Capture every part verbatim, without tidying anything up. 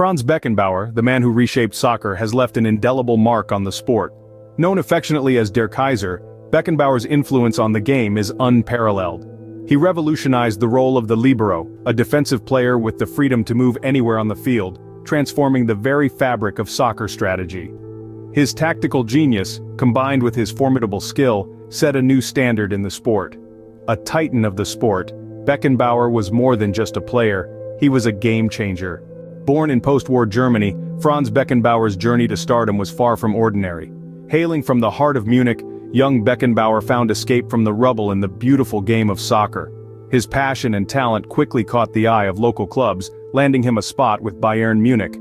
Franz Beckenbauer, the man who reshaped soccer, has left an indelible mark on the sport. Known affectionately as Der Kaiser, Beckenbauer's influence on the game is unparalleled. He revolutionized the role of the libero, a defensive player with the freedom to move anywhere on the field, transforming the very fabric of soccer strategy. His tactical genius, combined with his formidable skill, set a new standard in the sport. A titan of the sport, Beckenbauer was more than just a player, he was a game-changer. Born in post-war Germany, Franz Beckenbauer's journey to stardom was far from ordinary. Hailing from the heart of Munich, young Beckenbauer found escape from the rubble in the beautiful game of soccer. His passion and talent quickly caught the eye of local clubs, landing him a spot with Bayern Munich.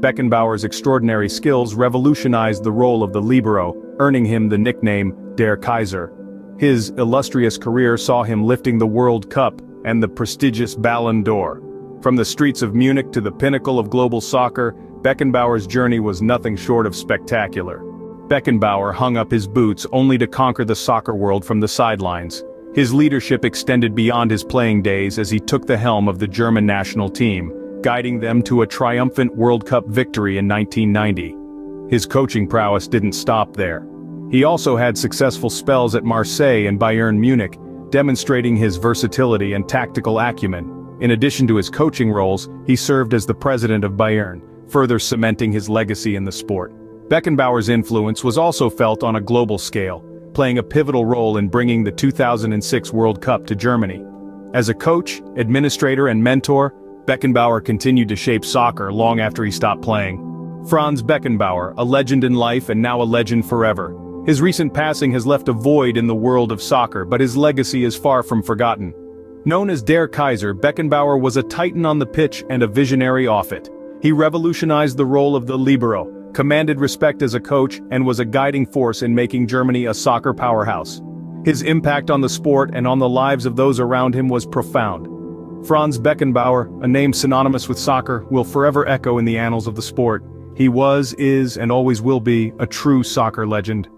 Beckenbauer's extraordinary skills revolutionized the role of the libero, earning him the nickname Der Kaiser. His illustrious career saw him lifting the World Cup and the prestigious Ballon d'Or. From the streets of Munich to the pinnacle of global soccer, Beckenbauer's journey was nothing short of spectacular. Beckenbauer hung up his boots only to conquer the soccer world from the sidelines. His leadership extended beyond his playing days as he took the helm of the German national team, guiding them to a triumphant World Cup victory in nineteen ninety. His coaching prowess didn't stop there. He also had successful spells at Marseille and Bayern Munich, demonstrating his versatility and tactical acumen. In addition to his coaching roles, he served as the president of Bayern, further cementing his legacy in the sport. Beckenbauer's influence was also felt on a global scale, playing a pivotal role in bringing the two thousand six World Cup to Germany. As a coach, administrator, and mentor, Beckenbauer continued to shape soccer long after he stopped playing. Franz Beckenbauer, a legend in life and now a legend forever. His recent passing has left a void in the world of soccer, but his legacy is far from forgotten. Known as Der Kaiser, Beckenbauer was a titan on the pitch and a visionary off it. He revolutionized the role of the libero, commanded respect as a coach, and was a guiding force in making Germany a soccer powerhouse. His impact on the sport and on the lives of those around him was profound. Franz Beckenbauer, a name synonymous with soccer, will forever echo in the annals of the sport. He was, is, and always will be a true soccer legend.